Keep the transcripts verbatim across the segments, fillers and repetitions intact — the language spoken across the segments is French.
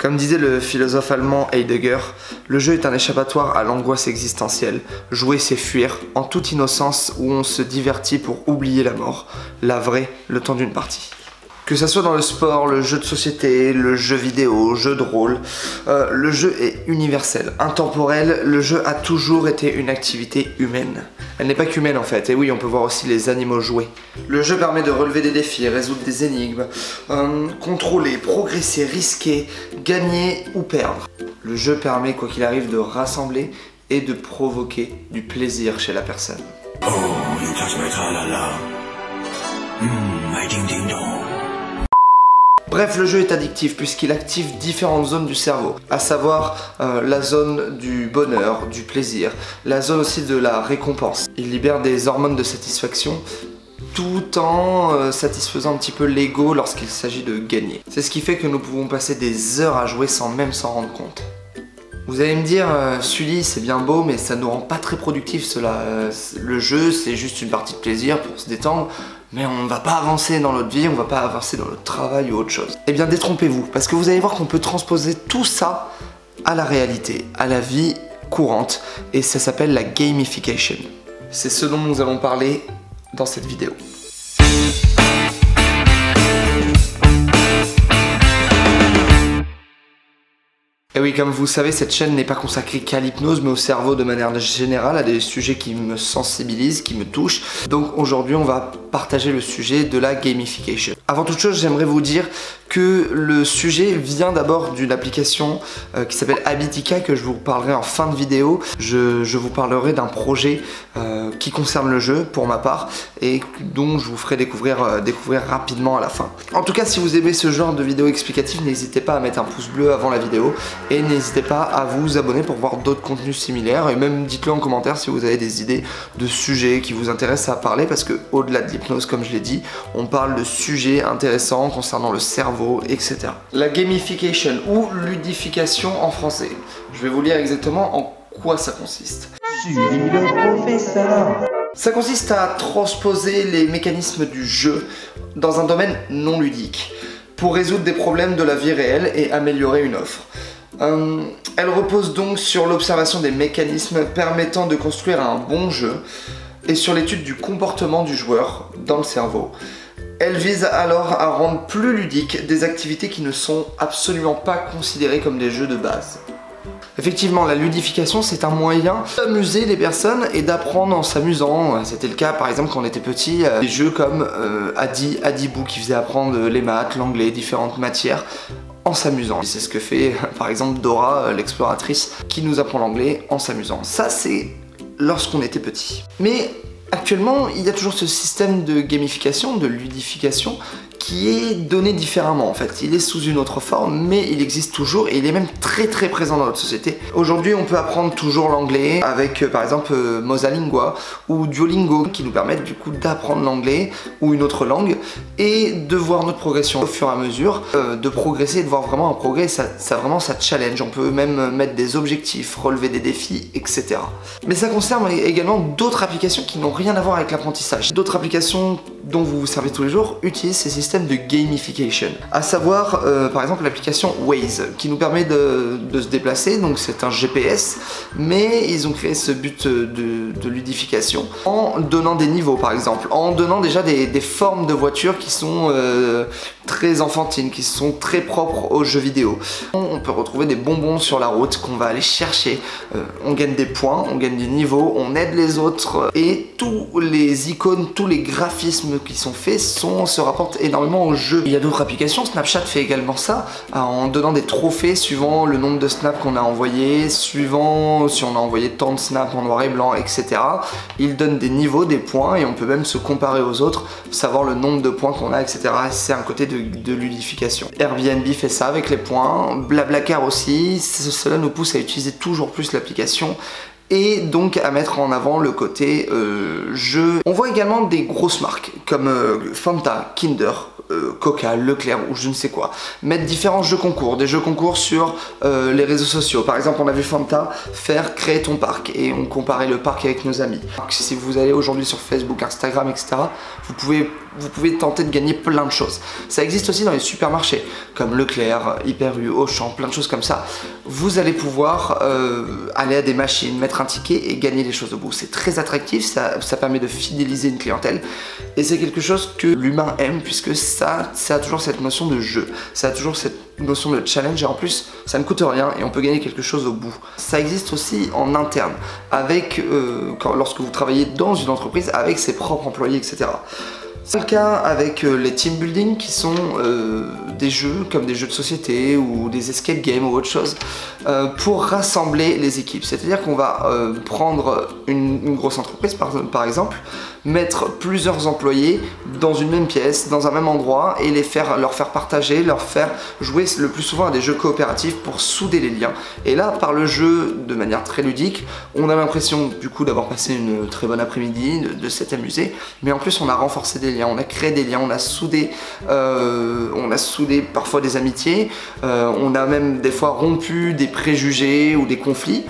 Comme disait le philosophe allemand Heidegger, le jeu est un échappatoire à l'angoisse existentielle. Jouer, c'est fuir, en toute innocence où on se divertit pour oublier la mort, la vraie, le temps d'une partie. Que ça soit dans le sport, le jeu de société, le jeu vidéo, jeu de rôle, euh, le jeu est universel, intemporel, le jeu a toujours été une activité humaine. Elle n'est pas qu'humaine en fait, et oui on peut voir aussi les animaux jouer. Le jeu permet de relever des défis, résoudre des énigmes, euh, contrôler, progresser, risquer, gagner ou perdre. Le jeu permet quoi qu'il arrive de rassembler et de provoquer du plaisir chez la personne. Oh, you touch my tralala. Mm, my ding ding dong. Bref, le jeu est addictif puisqu'il active différentes zones du cerveau, à savoir euh, la zone du bonheur, du plaisir, la zone aussi de la récompense. Il libère des hormones de satisfaction tout en euh, satisfaisant un petit peu l'ego lorsqu'il s'agit de gagner. C'est ce qui fait que nous pouvons passer des heures à jouer sans même s'en rendre compte. Vous allez me dire, euh, Sully, c'est bien beau, mais ça ne nous rend pas très productifs cela. Euh, le jeu, c'est juste une partie de plaisir pour se détendre, mais on ne va pas avancer dans notre vie, on ne va pas avancer dans notre travail ou autre chose. Eh bien, détrompez-vous, parce que vous allez voir qu'on peut transposer tout ça à la réalité, à la vie courante, et ça s'appelle la gamification. C'est ce dont nous allons parler dans cette vidéo. Et oui, comme vous savez, cette chaîne n'est pas consacrée qu'à l'hypnose, mais au cerveau de manière générale, à des sujets qui me sensibilisent, qui me touchent. Donc aujourd'hui, on va partager le sujet de la gamification. Avant toute chose, j'aimerais vous dire que le sujet vient d'abord d'une application euh, qui s'appelle Habitica, que je vous parlerai en fin de vidéo. Je, je vous parlerai d'un projet euh, qui concerne le jeu, pour ma part, et dont je vous ferai découvrir, euh, découvrir rapidement à la fin. En tout cas, si vous aimez ce genre de vidéo explicative, n'hésitez pas à mettre un pouce bleu avant la vidéo. Et n'hésitez pas à vous abonner pour voir d'autres contenus similaires, et même dites-le en commentaire si vous avez des idées de sujets qui vous intéressent à parler, parce que au-delà de l'hypnose, comme je l'ai dit, on parle de sujets intéressants concernant le cerveau, et cetera. La gamification ou ludification en français. Je vais vous lire exactement en quoi ça consiste. Je suis le professeur. Ça consiste à transposer les mécanismes du jeu dans un domaine non ludique pour résoudre des problèmes de la vie réelle et améliorer une offre. Euh, elle repose donc sur l'observation des mécanismes permettant de construire un bon jeu et sur l'étude du comportement du joueur dans le cerveau. Elle vise alors à rendre plus ludique des activités qui ne sont absolument pas considérées comme des jeux de base. Effectivement, la ludification, c'est un moyen d'amuser les personnes et d'apprendre en s'amusant. C'était le cas, par exemple, quand on était petit, euh, des jeux comme euh, Adi, Adibou, qui faisait apprendre les maths, l'anglais, différentes matières, en s'amusant. C'est ce que fait, par exemple, Dora, l'exploratrice, qui nous apprend l'anglais en s'amusant. Ça, c'est lorsqu'on était petit. Mais actuellement, il y a toujours ce système de gamification, de ludification, qui est donné différemment en fait. Il est sous une autre forme, mais il existe toujours et il est même très très présent dans notre société. Aujourd'hui, on peut apprendre toujours l'anglais avec euh, par exemple euh, MosaLingua ou Duolingo qui nous permettent du coup d'apprendre l'anglais ou une autre langue et de voir notre progression au fur et à mesure, euh, de progresser et de voir vraiment un progrès. Ça, ça vraiment ça challenge. On peut même mettre des objectifs, relever des défis, et cetera. Mais ça concerne également d'autres applications qui n'ont rien à voir avec l'apprentissage. D'autres applications dont vous vous servez tous les jours utilisent ces systèmes de gamification, à savoir euh, par exemple l'application Waze qui nous permet de, de se déplacer, donc c'est un G P S, mais ils ont créé ce but de, de ludification en donnant des niveaux par exemple, en donnant déjà des, des formes de voitures qui sont euh, très enfantines, qui sont très propres aux jeux vidéo. On peut retrouver des bonbons sur la route qu'on va aller chercher, euh, on gagne des points, on gagne des niveaux, on aide les autres et tous les icônes, tous les graphismes qui sont faits sont, se rapportent énormément au jeu. Il y a d'autres applications, Snapchat fait également ça, en donnant des trophées suivant le nombre de snaps qu'on a envoyé, suivant si on a envoyé tant de snaps en noir et blanc, et cetera. Ils donnent des niveaux, des points, et on peut même se comparer aux autres, savoir le nombre de points qu'on a, et cetera. C'est un côté de, de ludification. Airbnb fait ça avec les points, Blablacar aussi, cela nous pousse à utiliser toujours plus l'application, et donc à mettre en avant le côté euh, jeu. On voit également des grosses marques comme euh, Fanta, Kinder, euh, Coca, Leclerc ou je ne sais quoi, mettre différents jeux concours, des jeux concours sur euh, les réseaux sociaux. Par exemple, on a vu Fanta faire créer ton parc et on comparait le parc avec nos amis. Donc, si vous allez aujourd'hui sur Facebook, Instagram, et cetera, vous pouvez, vous pouvez tenter de gagner plein de choses. Ça existe aussi dans les supermarchés comme Leclerc, Hyper U, Auchan, plein de choses comme ça. Vous allez pouvoir euh, aller à des machines, mettre un ticket et gagner les choses au bout. C'est très attractif, ça, ça permet de fidéliser une clientèle et c'est quelque chose que l'humain aime puisque ça, ça a toujours cette notion de jeu, ça a toujours cette notion de challenge et en plus ça ne coûte rien et on peut gagner quelque chose au bout. Ça existe aussi en interne, avec, euh, quand, lorsque vous travaillez dans une entreprise avec ses propres employés, et cetera. C'est le cas avec les team building qui sont euh, des jeux comme des jeux de société ou des escape games ou autre chose euh, pour rassembler les équipes. C'est-à-dire qu'on va euh, prendre une, une grosse entreprise par, par exemple, mettre plusieurs employés dans une même pièce, dans un même endroit et les faire, leur faire partager, leur faire jouer le plus souvent à des jeux coopératifs pour souder les liens. Et là, par le jeu de manière très ludique, on a l'impression du coup d'avoir passé une très bonne après-midi, de, de s'être amusé, mais en plus on a renforcé des liens. On a créé des liens, on a soudé, euh, on a soudé parfois des amitiés, euh, on a même des fois rompu des préjugés ou des conflits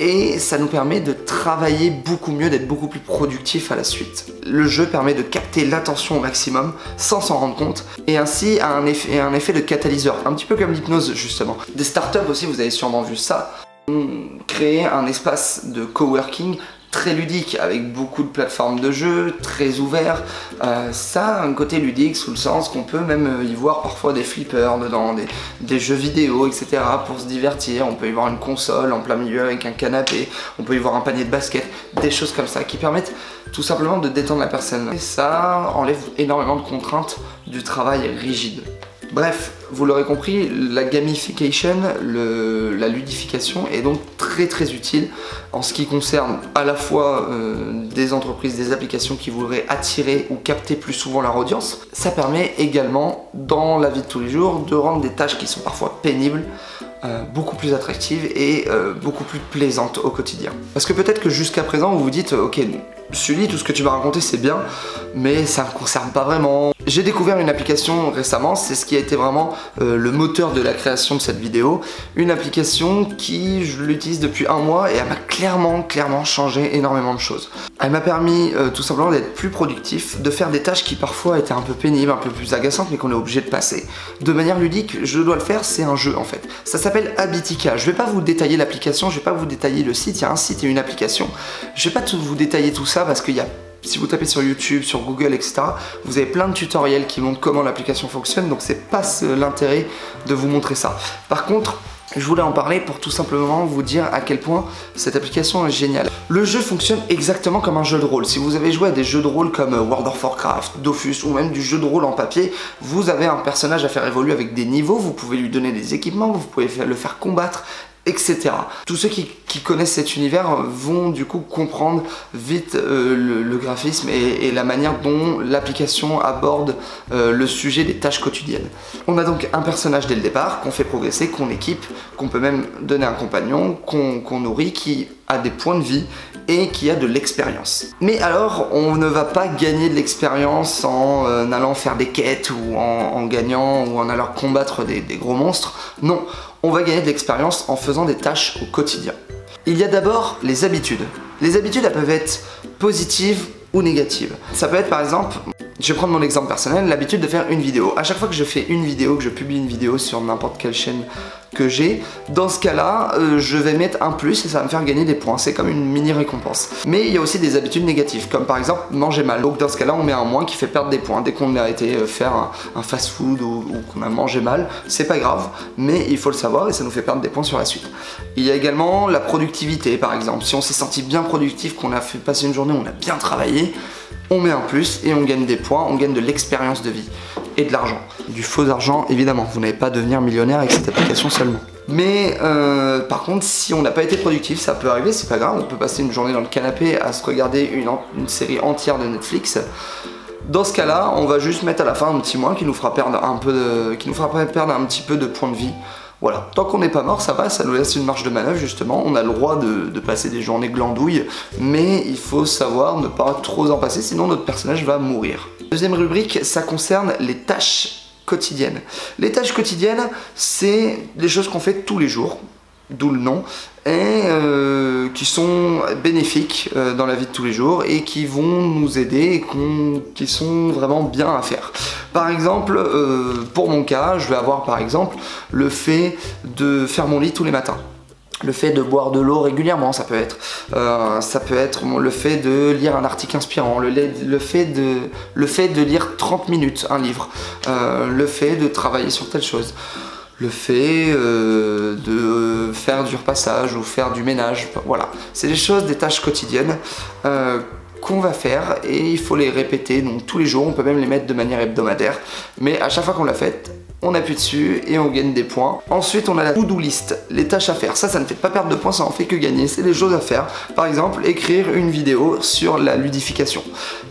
et ça nous permet de travailler beaucoup mieux, d'être beaucoup plus productif à la suite. Le jeu permet de capter l'attention au maximum sans s'en rendre compte et ainsi a un effet, un effet de catalyseur, un petit peu comme l'hypnose justement. Des startups aussi, vous avez sûrement vu ça, ont créé un espace de coworking très ludique, avec beaucoup de plateformes de jeux, très ouvert. Euh, ça a un côté ludique sous le sens qu'on peut même y voir parfois des flippers dedans, des, des jeux vidéo, et cetera pour se divertir. On peut y voir une console en plein milieu avec un canapé, on peut y voir un panier de basket, des choses comme ça qui permettent tout simplement de détendre la personne. Et ça enlève énormément de contraintes du travail rigide. Bref, vous l'aurez compris, la gamification, le, la ludification est donc très très utile en ce qui concerne à la fois euh, des entreprises, des applications qui voudraient attirer ou capter plus souvent leur audience. Ça permet également, dans la vie de tous les jours, de rendre des tâches qui sont parfois pénibles Euh, beaucoup plus attractive et euh, beaucoup plus plaisante au quotidien. Parce que peut-être que jusqu'à présent vous vous dites ok Sully, tout ce que tu m'as raconté c'est bien mais ça ne me concerne pas vraiment. J'ai découvert une application récemment, c'est ce qui a été vraiment euh, le moteur de la création de cette vidéo, une application qui je l'utilise depuis un mois et elle m'a clairement clairement changé énormément de choses. Elle m'a permis euh, tout simplement d'être plus productif, de faire des tâches qui parfois étaient un peu pénibles, un peu plus agaçantes mais qu'on est obligé de passer. De manière ludique, je dois le faire, c'est un jeu en fait. Ça Ça s'appelle Habitica. Je vais pas vous détailler l'application, je vais pas vous détailler le site, il y a un site et une application. Je vais pas tout vous détailler tout ça parce qu'il y a, si vous tapez sur YouTube, sur Google, et cetera, vous avez plein de tutoriels qui montrent comment l'application fonctionne, donc c'est pas l'intérêt de vous montrer ça. Par contre, je voulais en parler pour tout simplement vous dire à quel point cette application est géniale. Le jeu fonctionne exactement comme un jeu de rôle. Si vous avez joué à des jeux de rôle comme World of Warcraft, Dofus ou même du jeu de rôle en papier, vous avez un personnage à faire évoluer avec des niveaux, vous pouvez lui donner des équipements, vous pouvez le faire combattre, et cetera. Tous ceux qui, qui connaissent cet univers vont du coup comprendre vite euh, le, le graphisme et, et la manière dont l'application aborde euh, le sujet des tâches quotidiennes. On a donc un personnage dès le départ qu'on fait progresser, qu'on équipe, qu'on peut même donner un compagnon, qu'on qu'on nourrit, qui a des points de vie et qui a de l'expérience. Mais alors, on ne va pas gagner de l'expérience en euh, allant faire des quêtes ou en, en gagnant ou en allant combattre des, des gros monstres. Non, on va gagner de l'expérience en faisant des tâches au quotidien. Il y a d'abord les habitudes. Les habitudes, elles peuvent être positives ou négatives. Ça peut être par exemple, je vais prendre mon exemple personnel, l'habitude de faire une vidéo. À chaque fois que je fais une vidéo, que je publie une vidéo sur n'importe quelle chaîne que j'ai, dans ce cas-là, euh, je vais mettre un plus et ça va me faire gagner des points. C'est comme une mini récompense. Mais il y a aussi des habitudes négatives, comme par exemple manger mal. Donc dans ce cas-là, on met un moins qui fait perdre des points. Dès qu'on a été faire un, un fast-food ou, ou qu'on a mangé mal, c'est pas grave, mais il faut le savoir et ça nous fait perdre des points sur la suite. Il y a également la productivité, par exemple. Si on s'est senti bien productif, qu'on a fait passer une journée où on a bien travaillé, on met un plus et on gagne des points, on gagne de l'expérience de vie et de l'argent. Du faux argent, évidemment, vous n'allez pas à devenir millionnaire avec cette application seulement. Mais euh, par contre, si on n'a pas été productif, ça peut arriver, c'est pas grave, on peut passer une journée dans le canapé à se regarder une, une série entière de Netflix. Dans ce cas-là, on va juste mettre à la fin un petit moins qui nous fera perdre un peu de, qui nous fera perdre un petit peu de points de vie. Voilà, tant qu'on n'est pas mort, ça va, ça nous laisse une marge de manœuvre justement. On a le droit de, de passer des journées glandouilles, mais il faut savoir ne pas trop en passer, sinon notre personnage va mourir. Deuxième rubrique, ça concerne les tâches quotidiennes. Les tâches quotidiennes, c'est des choses qu'on fait tous les jours, d'où le nom, et euh, qui sont bénéfiques euh, dans la vie de tous les jours et qui vont nous aider et qu'on, qui sont vraiment bien à faire. Par exemple, euh, pour mon cas, je vais avoir par exemple le fait de faire mon lit tous les matins. Le fait de boire de l'eau régulièrement, ça peut être, euh, ça peut être le fait de lire un article inspirant, le, le, fait, de, le fait de lire trente minutes un livre, euh, le fait de travailler sur telle chose, le fait euh, de faire du repassage ou faire du ménage, voilà. C'est des choses, des tâches quotidiennes euh, qu'on va faire et il faut les répéter, donc tous les jours, on peut même les mettre de manière hebdomadaire, mais à chaque fois qu'on l'a faite, on appuie dessus et on gagne des points. Ensuite, on a la to-do list, les tâches à faire. Ça, ça ne fait pas perdre de points, ça en fait que gagner. C'est des choses à faire. Par exemple, écrire une vidéo sur la ludification.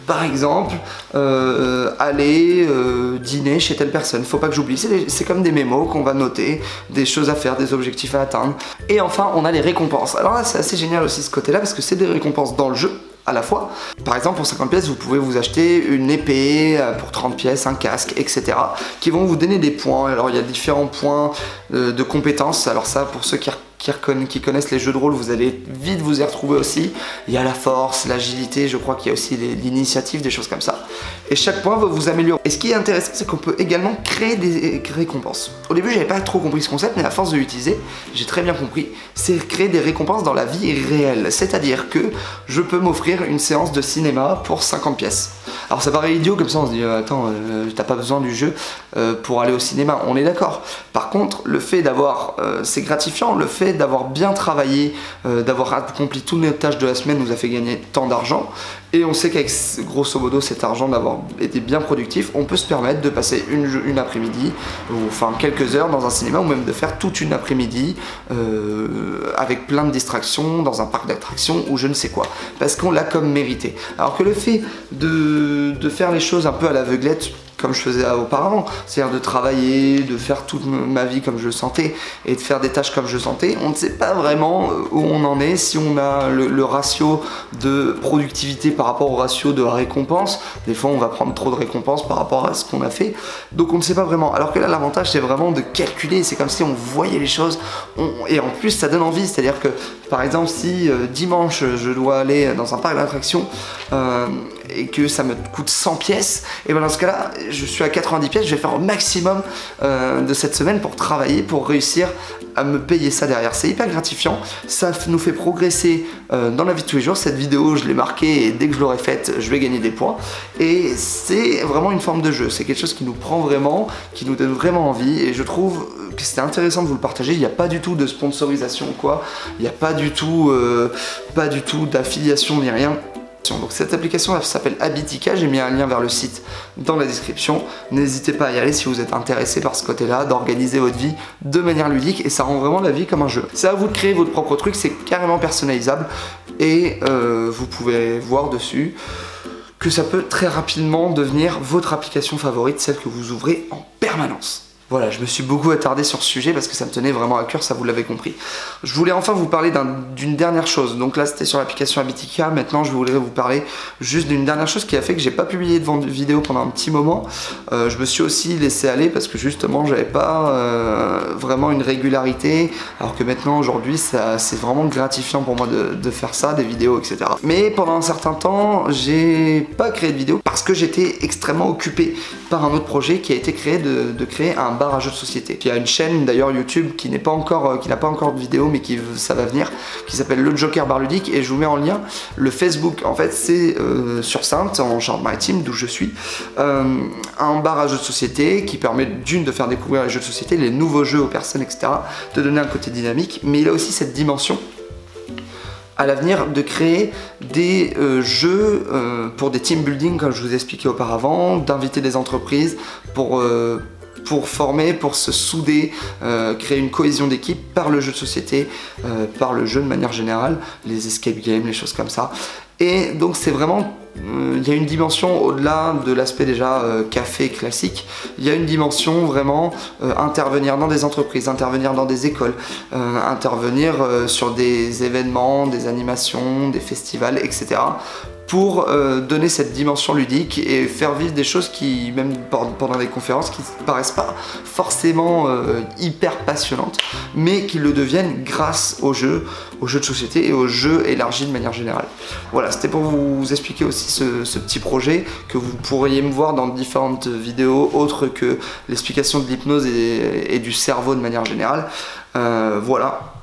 Par exemple, euh, aller euh, dîner chez telle personne. Faut pas que j'oublie. C'est comme des mémos qu'on va noter, des choses à faire, des objectifs à atteindre. Et enfin, on a les récompenses. Alors là, c'est assez génial aussi ce côté-là parce que c'est des récompenses dans le jeu. À la fois. Par exemple, pour cinquante pièces, vous pouvez vous acheter une épée, pour trente pièces, un casque, et cetera, qui vont vous donner des points. Alors, il y a différents points de, de compétences. Alors ça, pour ceux qui, qui, qui connaissent les jeux de rôle, vous allez vite vous y retrouver aussi. Il y a la force, l'agilité, je crois qu'il y a aussi l'initiative, des choses comme ça. Et chaque point va vous améliorer. Et ce qui est intéressant, c'est qu'on peut également créer des récompenses. Au début, j'avais pas trop compris ce concept, mais à force de l'utiliser, j'ai très bien compris. C'est créer des récompenses dans la vie réelle. C'est-à-dire que je peux m'offrir une séance de cinéma pour cinquante pièces. Alors ça paraît idiot comme ça, on se dit euh, attends, euh, t'as pas besoin du jeu euh, pour aller au cinéma, on est d'accord. Par contre, le fait d'avoir, euh, c'est gratifiant, le fait d'avoir bien travaillé, euh, d'avoir accompli toutes nos tâches de la semaine nous a fait gagner tant d'argent. Et on sait qu'avec grosso modo cet argent, d'avoir été bien productif, on peut se permettre de passer une, une après-midi, ou enfin quelques heures dans un cinéma, ou même de faire toute une après-midi euh, avec plein de distractions, dans un parc d'attractions, ou je ne sais quoi. Parce qu'on l'a comme mérité. Alors que le fait de, de faire les choses un peu à l'aveuglette, comme je faisais auparavant, c'est-à-dire de travailler, de faire toute ma vie comme je le sentais et de faire des tâches comme je le sentais, on ne sait pas vraiment où on en est, si on a le, le ratio de productivité par rapport au ratio de la récompense. Des fois on va prendre trop de récompenses par rapport à ce qu'on a fait, donc on ne sait pas vraiment. Alors que là l'avantage c'est vraiment de calculer, c'est comme si on voyait les choses, on... et en plus ça donne envie, c'est-à-dire que par exemple si euh, dimanche je dois aller dans un parc d'attractions euh, et que ça me coûte cent pièces, et bien dans ce cas-là, je suis à quatre-vingt-dix pièces, je vais faire au maximum euh, de cette semaine pour travailler, pour réussir à me payer ça derrière. C'est hyper gratifiant, ça nous fait progresser euh, dans la vie de tous les jours. Cette vidéo, je l'ai marquée et dès que je l'aurai faite, je vais gagner des points. Et c'est vraiment une forme de jeu, c'est quelque chose qui nous prend vraiment, qui nous donne vraiment envie, et je trouve que c'était intéressant de vous le partager. Il n'y a pas du tout de sponsorisation ou quoi, il n'y a pas du tout, euh, pas du tout d'affiliation ni rien. Donc cette application s'appelle Habitica, j'ai mis un lien vers le site dans la description, n'hésitez pas à y aller si vous êtes intéressé par ce côté là, d'organiser votre vie de manière ludique, et ça rend vraiment la vie comme un jeu. C'est à vous de créer votre propre truc, c'est carrément personnalisable, et euh, vous pouvez voir dessus que ça peut très rapidement devenir votre application favorite, celle que vous ouvrez en permanence. Voilà, je me suis beaucoup attardé sur ce sujet parce que ça me tenait vraiment à cœur, ça vous l'avez compris. Je voulais enfin vous parler d'une un, dernière chose. Donc là, c'était sur l'application Habitica. Maintenant, je voulais vous parler juste d'une dernière chose qui a fait que j'ai pas publié de vidéo pendant un petit moment. Euh, je me suis aussi laissé aller parce que justement, j'avais pas euh, vraiment une régularité. Alors que maintenant, aujourd'hui, c'est vraiment gratifiant pour moi de, de faire ça, des vidéos, et cetera. Mais pendant un certain temps, j'ai pas créé de vidéo parce que j'étais extrêmement occupé par un autre projet qui a été créé de, de créer un bar à jeux de société. Il y a une chaîne d'ailleurs YouTube qui n'est pas encore, qui n'a pas encore de vidéo, mais qui ça va venir, qui s'appelle le Joker Bar ludique, et je vous mets en lien le Facebook. En fait, c'est euh, sur Saintes, en Charente-Maritime, d'où je suis, euh, un bar à jeux de société qui permet d'une de faire découvrir les jeux de société, les nouveaux jeux aux personnes, et cetera, de donner un côté dynamique, mais il a aussi cette dimension à l'avenir de créer des euh, jeux euh, pour des team building, comme je vous ai expliqué auparavant, d'inviter des entreprises pour euh, pour former, pour se souder, euh, créer une cohésion d'équipe par le jeu de société, euh, par le jeu de manière générale, les escape games, les choses comme ça. Et donc c'est vraiment, il euh, y a une dimension au-delà de l'aspect déjà euh, café classique, il y a une dimension vraiment euh, intervenir dans des entreprises, intervenir dans des écoles, euh, intervenir euh, sur des événements, des animations, des festivals, et cetera pour euh, donner cette dimension ludique et faire vivre des choses qui, même pendant les conférences, qui ne paraissent pas forcément euh, hyper passionnantes, mais qui le deviennent grâce aux jeux, aux jeux de société et aux jeux élargis de manière générale. Voilà, c'était pour vous expliquer aussi ce, ce petit projet que vous pourriez me voir dans différentes vidéos autres que l'explication de l'hypnose et, et du cerveau de manière générale. Euh, voilà,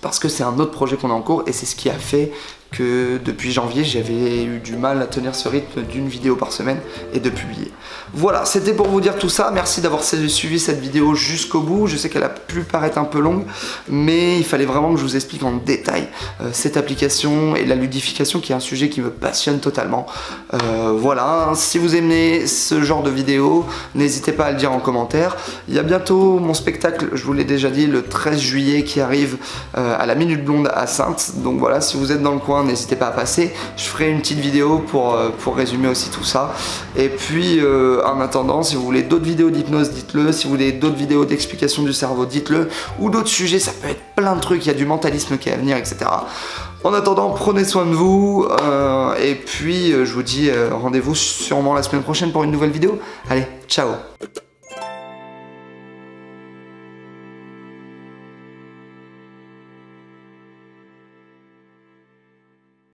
parce que c'est un autre projet qu'on a en cours et c'est ce qui a fait que depuis janvier j'avais eu du mal à tenir ce rythme d'une vidéo par semaine et de publier. Voilà, c'était pour vous dire tout ça. Merci d'avoir suivi cette vidéo jusqu'au bout. Je sais qu'elle a pu paraître un peu longue, mais il fallait vraiment que je vous explique en détail euh, cette application et la ludification qui est un sujet qui me passionne totalement. Euh, voilà, si vous aimez ce genre de vidéo, n'hésitez pas à le dire en commentaire. Il y a bientôt mon spectacle, je vous l'ai déjà dit, le treize juillet qui arrive euh, à la Minute Blonde à Saintes. Donc voilà, si vous êtes dans le coin, n'hésitez pas à passer, je ferai une petite vidéo pour, euh, pour résumer aussi tout ça. Et puis euh, en attendant, si vous voulez d'autres vidéos d'hypnose, dites-le. Si vous voulez d'autres vidéos d'explication du cerveau, dites-le. Ou d'autres sujets, ça peut être plein de trucs, il y a du mentalisme qui est à venir, et cetera. En attendant, prenez soin de vous. Euh, et puis euh, je vous dis euh, rendez-vous sûrement la semaine prochaine pour une nouvelle vidéo. Allez, ciao!